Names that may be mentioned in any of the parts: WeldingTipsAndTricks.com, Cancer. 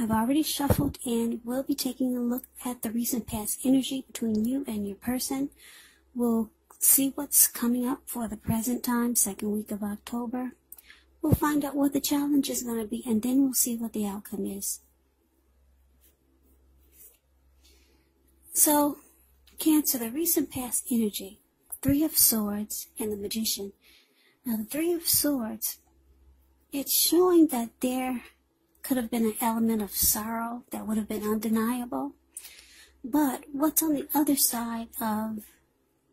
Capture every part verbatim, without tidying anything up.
I've already shuffled and will be taking a look at the recent past energy between you and your person. We'll see what's coming up for the present time, second week of October. We'll find out what the challenge is going to be, and then we'll see what the outcome is. So, Cancer, the recent past energy, Three of Swords and the Magician. Now, the Three of Swords, it's showing that there could have been an element of sorrow that would have been undeniable. But what's on the other side of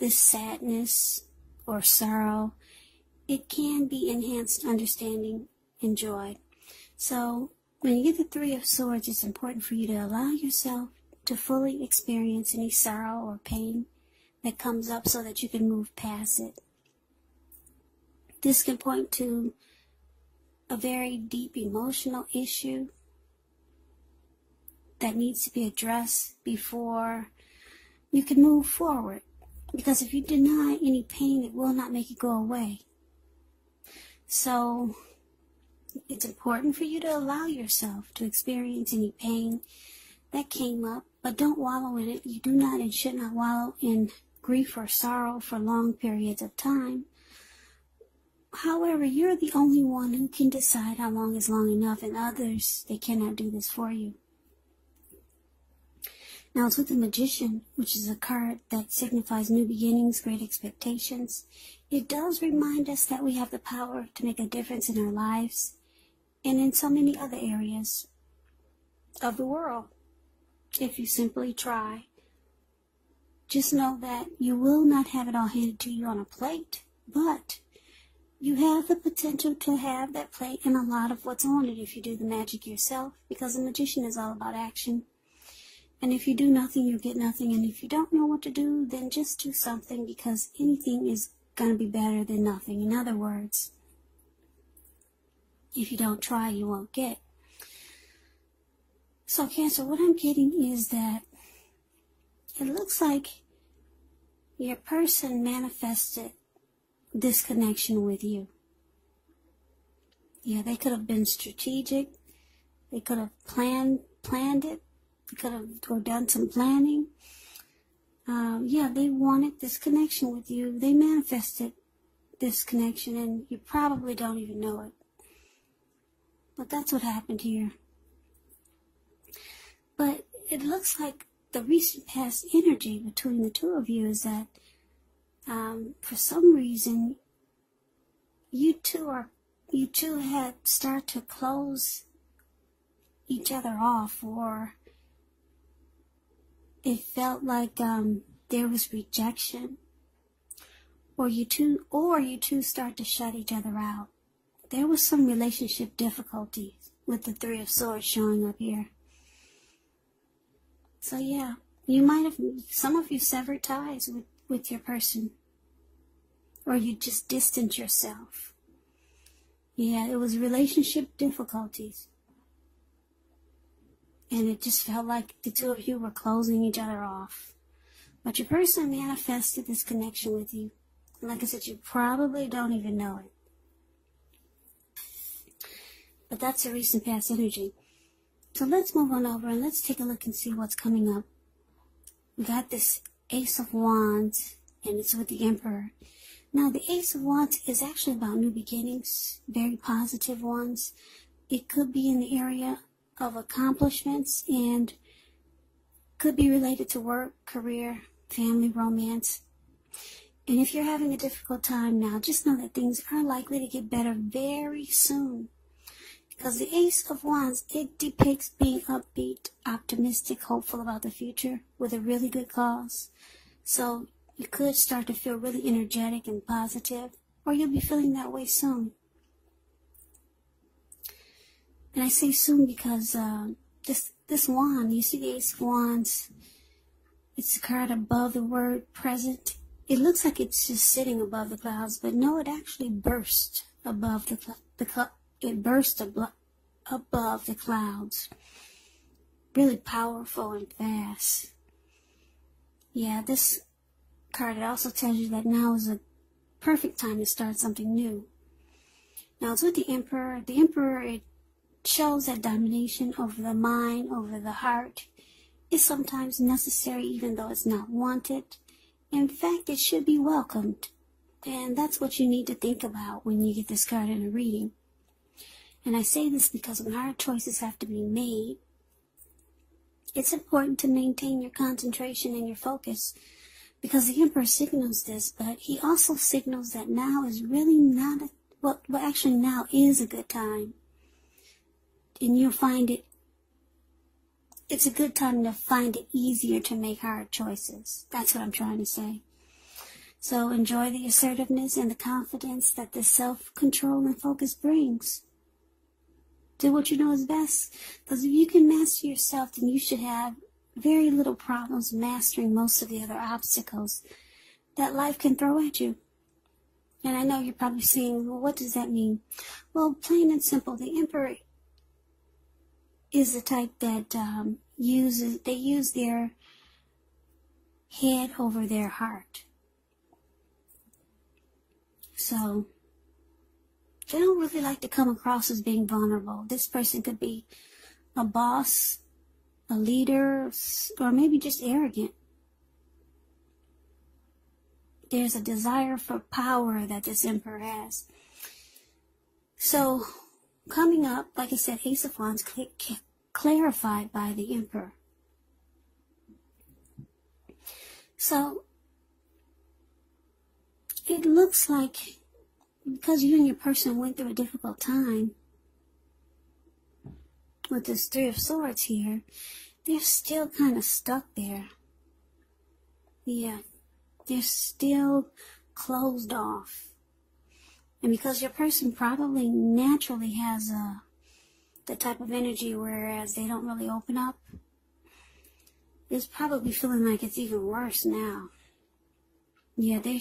this sadness or sorrow, it can be enhanced understanding and joy. So when you get the Three of Swords, it's important for you to allow yourself to fully experience any sorrow or pain that comes up so that you can move past it. This can point to a very deep emotional issue that needs to be addressed before you can move forward. Because if you deny any pain, it will not make it go away. So it's important for you to allow yourself to experience any pain that came up, but don't wallow in it. You do not and should not wallow in grief or sorrow for long periods of time. However, you're the only one who can decide how long is long enough, and others, they cannot do this for you. Now it's with the Magician, which is a card that signifies new beginnings, great expectations. It does remind us that we have the power to make a difference in our lives and in so many other areas of the world. If you simply try, just know that you will not have it all handed to you on a plate, but you have the potential to have that plate and a lot of what's on it if you do the magic yourself, because the Magician is all about action. And if you do nothing, you get nothing. And if you don't know what to do, then just do something, because anything is going to be better than nothing. In other words, if you don't try, you won't get. So Cancer, what I'm getting is that it looks like your person manifested this connection with you. Yeah, they could have been strategic. They could have planned, planned it. They could have or done some planning. Um, yeah, they wanted this connection with you. They manifested this connection, and you probably don't even know it. But that's what happened here. But it looks like the recent past energy between the two of you is that um, for some reason, you two are you two had started to close each other off, or it felt like um, there was rejection, or you two, or you two start to shut each other out. There was some relationship difficulties with the Three of Swords showing up here. So yeah, you might have, some of you severed ties with, with your person, or you just distanced yourself. Yeah, it was relationship difficulties. And it just felt like the two of you were closing each other off. But your person manifested this connection with you. And like I said, you probably don't even know it. But that's the recent past energy. So let's move on over and let's take a look and see what's coming up. We got this Ace of Wands, and it's with the Emperor. Now the Ace of Wands is actually about new beginnings, very positive ones. It could be in the area of accomplishments and could be related to work, career, family, romance. And if you're having a difficult time now, just know that things are likely to get better very soon, because the Ace of Wands, it depicts being upbeat, optimistic, hopeful about the future with a really good cause. So you could start to feel really energetic and positive, or you'll be feeling that way soon. And I say soon because uh, this this wand, you see the Ace of Wands, it's a card above the word present. It looks like it's just sitting above the clouds, but no, it actually burst above the the it burst ab above the clouds. Really powerful and fast. Yeah, this card, it also tells you that now is a perfect time to start something new. Now it's with the Emperor. The Emperor, it shows that domination over the mind, over the heart, is sometimes necessary even though it's not wanted. In fact, it should be welcomed. And that's what you need to think about when you get this card in a reading. And I say this because when hard choices have to be made, it's important to maintain your concentration and your focus, because the Emperor signals this, but he also signals that now is really not a, well, well actually now is a good time. And you'll find it, it's a good time to find it easier to make hard choices. That's what I'm trying to say. So enjoy the assertiveness and the confidence that this self-control and focus brings. Do what you know is best, because if you can master yourself, then you should have very little problems mastering most of the other obstacles that life can throw at you. And I know you're probably saying, well, what does that mean? Well, plain and simple, the Emperor is the type that um, uses, they use their head over their heart. So they don't really like to come across as being vulnerable. This person could be a boss, a leader, or maybe just arrogant. There's a desire for power that this Emperor has. So, coming up, like I said, Ace of Wands cl- cl- clarified by the Emperor. So, it looks like, because you and your person went through a difficult time with this Three of Swords here, they're still kind of stuck there. Yeah, they're still closed off. And because your person probably naturally has a, the type of energy whereas they don't really open up, it's probably feeling like it's even worse now. Yeah, they're,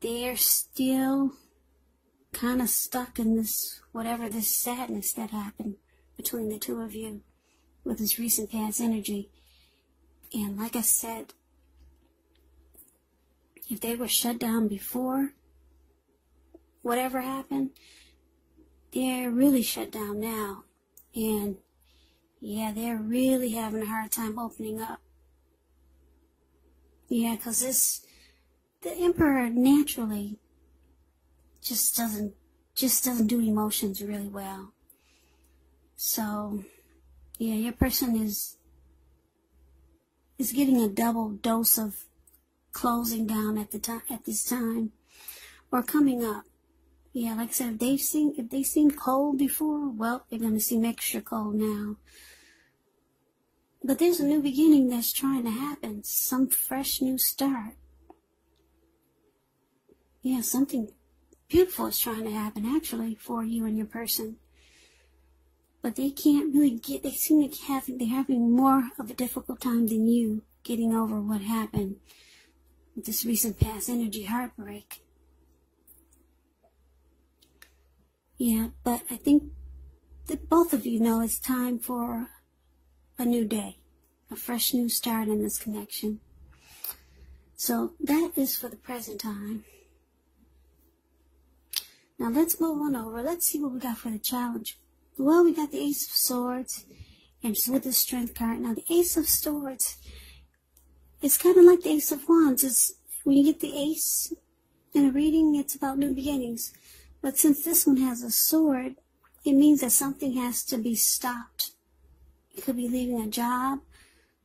they're still kind of stuck in this, whatever this sadness that happened between the two of you with this recent past energy. And like I said, if they were shut down before whatever happened, they're really shut down now. And yeah, they're really having a hard time opening up. Yeah, because this, the Emperor naturally just doesn't, just doesn't do emotions really well. So, yeah, your person is, is getting a double dose of closing down at the time, at this time, or coming up. Yeah, like I said, if they've seen, if they seem cold before, well, they're going to seem extra cold now. But there's a new beginning that's trying to happen, some fresh new start. Yeah, something beautiful is trying to happen, actually, for you and your person. But they can't really get, they seem like having, they're having more of a difficult time than you getting over what happened with this recent past energy heartbreak. Yeah, but I think that both of you know it's time for a new day, a fresh new start in this connection. So that is for the present time. Now let's move on over. Let's see what we got for the challenge. Well, we got the Ace of Swords, and with the Strength card. Now, the Ace of Swords, it's kind of like the Ace of Wands. It's, when you get the Ace in a reading, it's about new beginnings. But since this one has a sword, it means that something has to be stopped. It could be leaving a job,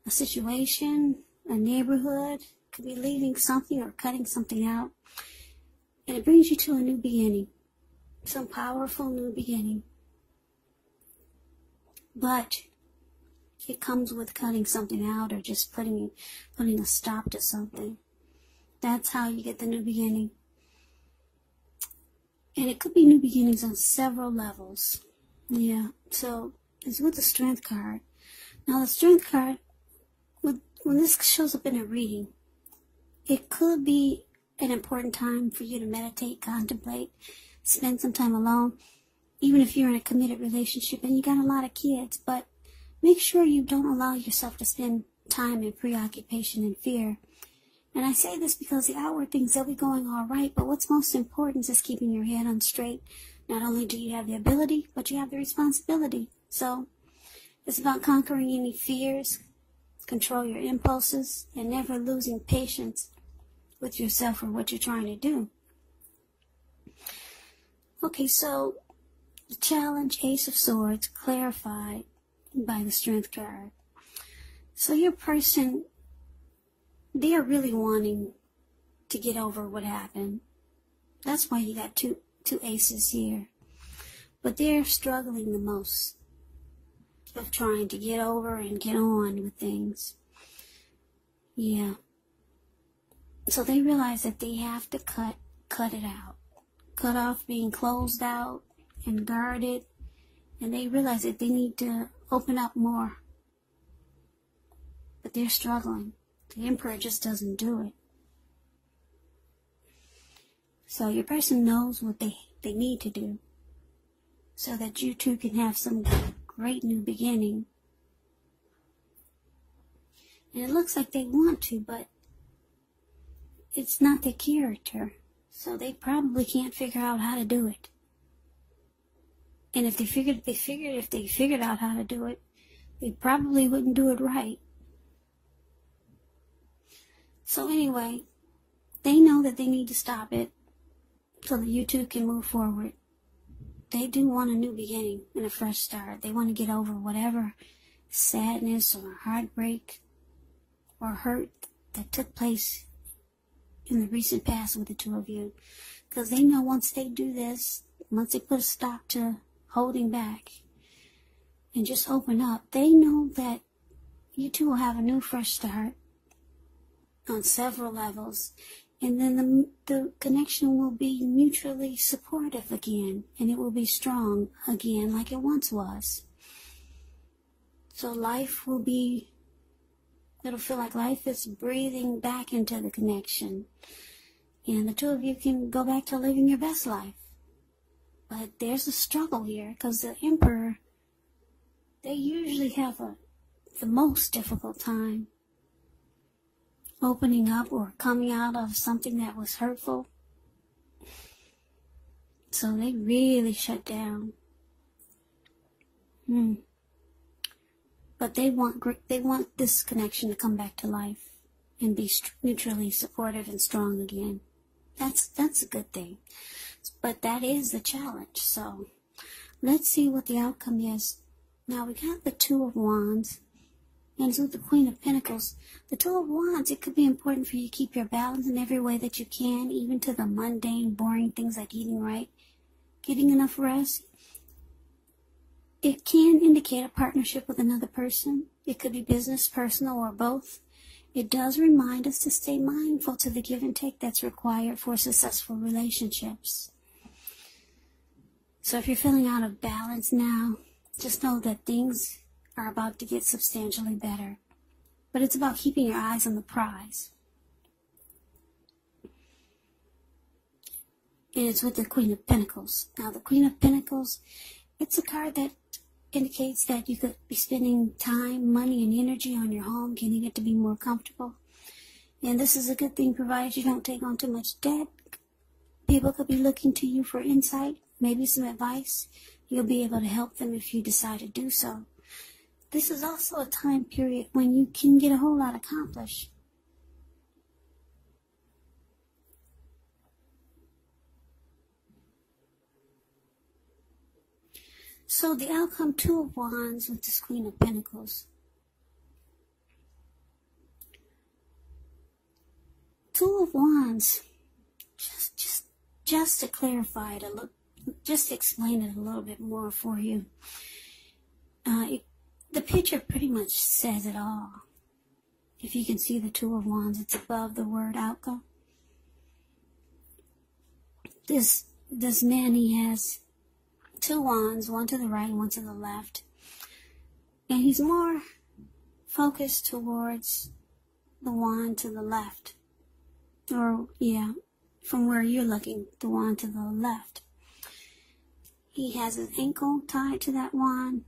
a situation, a neighborhood. It could be leaving something or cutting something out. And it brings you to a new beginning, some powerful new beginning. But it comes with cutting something out or just putting putting a stop to something. That's how you get the new beginning. And it could be new beginnings on several levels. Yeah, so it's with the Strength card. Now the Strength card, with, when this shows up in a reading, it could be an important time for you to meditate, contemplate, spend some time alone. Even if you're in a committed relationship and you got a lot of kids, but make sure you don't allow yourself to spend time in preoccupation and fear. And I say this because the outward things, they'll be going all right, but what's most important is keeping your head on straight, Not only do you have the ability, but you have the responsibility. So it's about conquering any fears, control your impulses, and never losing patience with yourself or what you're trying to do. Okay, so the challenge, Ace of Swords, clarified by the Strength card. So your person, they are really wanting to get over what happened. That's why you got two two aces here. But they're struggling the most of trying to get over and get on with things. Yeah. So they realize that they have to cut cut it out. Cut off being closed out and guarded. And they realize that they need to open up more. But they're struggling. The Emperor just doesn't do it. So your person knows what they, they need to do so that you two can have some great new beginning. And it looks like they want to, but it's not their character. So they probably can't figure out how to do it. And if they figured, they figured if they figured out how to do it, they probably wouldn't do it right. So anyway, they know that they need to stop it so that you two can move forward. They do want a new beginning and a fresh start. They want to get over whatever sadness or heartbreak or hurt that took place in the recent past with the two of you. Because they know once they do this, once they put a stop to holding back and just open up, they know that you two will have a new fresh start on several levels. And then the, the connection will be mutually supportive again. And it will be strong again like it once was. So life will be, it'll feel like life is breathing back into the connection. And the two of you can go back to living your best life. But there's a struggle here because the Emperor, they usually have a, the most difficult time opening up or coming out of something that was hurtful. So they really shut down. Hmm. But they want they want this connection to come back to life and be mutually supportive and strong again. That's that's a good thing. But that is the challenge. So let's see what the outcome is. Now we got the Two of Wands. And it's with the Queen of Pentacles. The Two of Wands, it could be important for you to keep your balance in every way that you can, even to the mundane, boring things like eating right, getting enough rest. It can indicate a partnership with another person. It could be business, personal, or both. It does remind us to stay mindful to the give and take that's required for successful relationships. So if you're feeling out of balance now, just know that things are about to get substantially better. But it's about keeping your eyes on the prize. And it's with the Queen of Pentacles. Now the Queen of Pentacles, it's a card that indicates that you could be spending time, money, and energy on your home, getting it to be more comfortable. And this is a good thing provided you don't take on too much debt. People could be looking to you for insight, maybe some advice. You'll be able to help them if you decide to do so. This is also a time period when you can get a whole lot accomplished. So the outcome, Two of Wands with this Queen of Pentacles. Two of Wands, just, just, just to clarify it, a little, just to explain it a little bit more for you. Uh, it The picture pretty much says it all. If you can see the Two of Wands, it's above the word outcome. This this man, he has two wands, one to the right and one to the left. And he's more focused towards the wand to the left. Or, yeah, from where you're looking, the wand to the left. He has his ankle tied to that wand.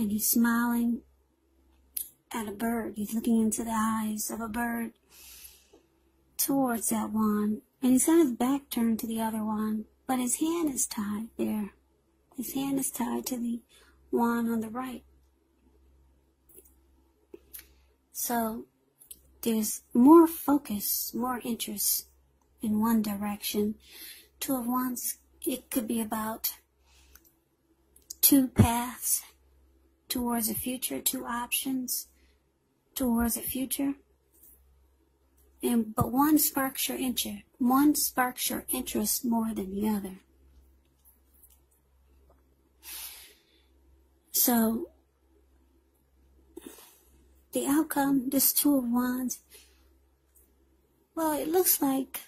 And he's smiling at a bird. He's looking into the eyes of a bird towards that wand. And he's got his back turned to the other wand. But his hand is tied there. His hand is tied to the wand on the right. So there's more focus, more interest in one direction. Two of Wands, it could be about two paths towards the future, two options towards the future. And but one sparks your interest, one sparks your interest more than the other. So the outcome, this Two of Wands, well, it looks like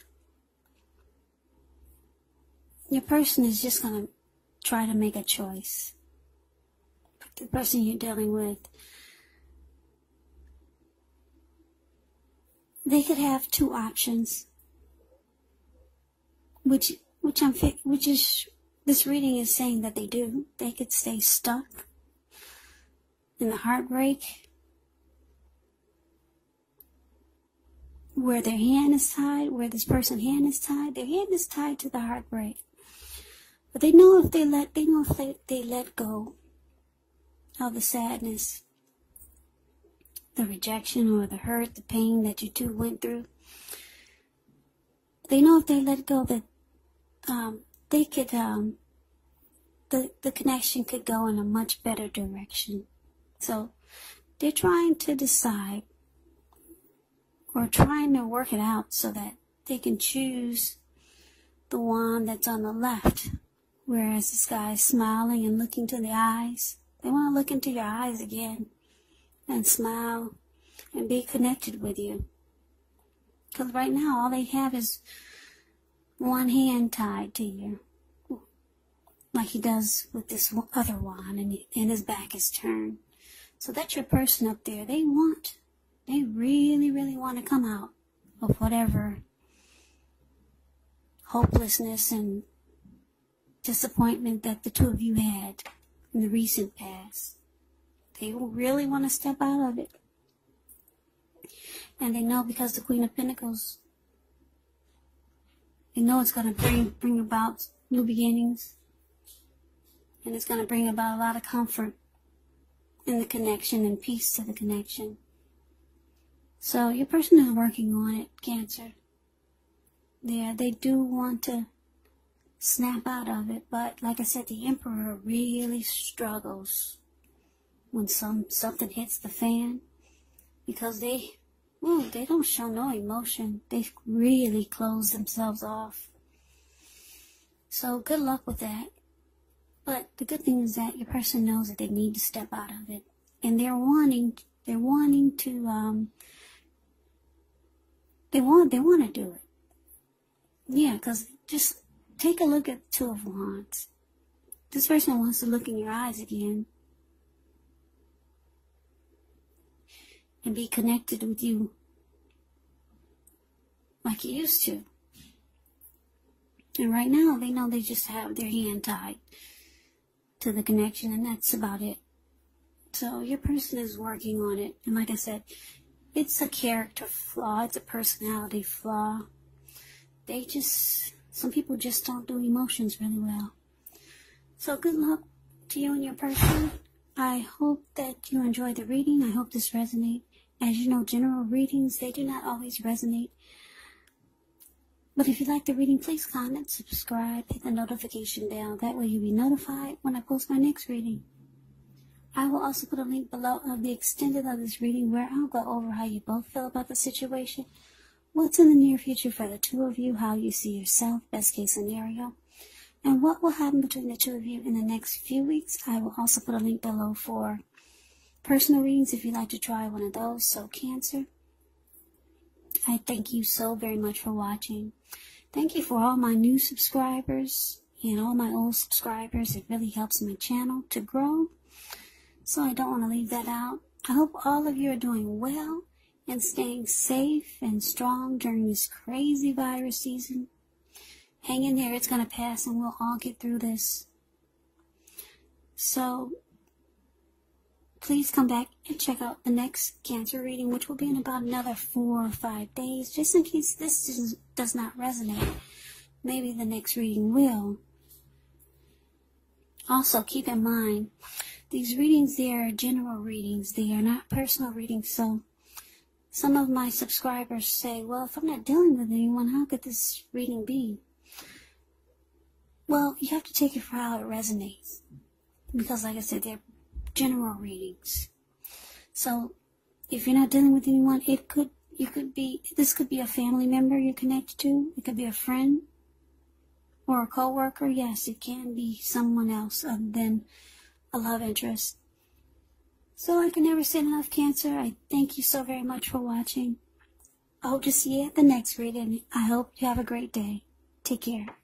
your person is just going to try to make a choice. The person you're dealing with, they could have two options, which which I'm which is this reading is saying that they do. They could stay stuck in the heartbreak, where their hand is tied, where this person's hand is tied. Their hand is tied to the heartbreak, but they know if they let they know if they, they let go of the sadness, the rejection, or the hurt, the pain that you two went through. They know if they let go that um, they could um, the the connection could go in a much better direction. So they're trying to decide, or trying to work it out so that they can choose the wand that's on the left, whereas this guy is smiling and looking to the eyes. They want to look into your eyes again and smile and be connected with you. Because right now all they have is one hand tied to you, like he does with this other wand, and, he, and his back is turned. So that's your person up there. They want, they really, really want to come out of whatever hopelessness and disappointment that the two of you had in the recent past. They will really want to step out of it. And they know, because the Queen of Pentacles, they know it's going to bring, bring about new beginnings. And it's going to bring about a lot of comfort in the connection and peace to the connection. So your person is working on it, Cancer. Yeah, they do want to snap out of it, but like I said, the Emperor really struggles when some something hits the fan, because they, well, they don't show no emotion. They really close themselves off. So good luck with that. But the good thing is that your person knows that they need to step out of it, and they're wanting, they're wanting to, um, they want, they want to do it. Yeah, because just take a look at Two of Wands. This person wants to look in your eyes again and be connected with you like you used to. And right now, they know they just have their hand tied to the connection, and that's about it. So your person is working on it. And like I said, it's a character flaw. It's a personality flaw. They just... Some people just don't do emotions really well. So good luck to you and your person. I hope that you enjoyed the reading. I hope this resonates. As you know, general readings, they do not always resonate. But if you like the reading, please comment, subscribe, hit the notification bell. That way you'll be notified when I post my next reading. I will also put a link below of the extended of this reading, where I'll go over how you both feel about the situation, what's in the near future for the two of you, how you see yourself, best case scenario, and what will happen between the two of you in the next few weeks. I will also put a link below for personal readings if you'd like to try one of those. So Cancer, I thank you so very much for watching. Thank you for all my new subscribers and all my old subscribers. It really helps my channel to grow, so I don't want to leave that out. I hope all of you are doing well and staying safe and strong during this crazy virus season. Hang in there, it's going to pass, and we'll all get through this. So please come back and check out the next Cancer reading, which will be in about another four or five days, just in case this does not resonate. maybe the next reading will. Also, keep in mind, these readings, they are general readings. They are not personal readings. So some of my subscribers say, well, if I'm not dealing with anyone, how could this reading be? Well, you have to take it for how it resonates. Because, like I said, they're general readings. So if you're not dealing with anyone, it could, you could be, this could be a family member you're connected to. It could be a friend or a coworker. Yes, it can be someone else other than a love interest. So I can never say enough, Cancer. I thank you so very much for watching. I hope to see you at the next reading. I hope you have a great day. Take care.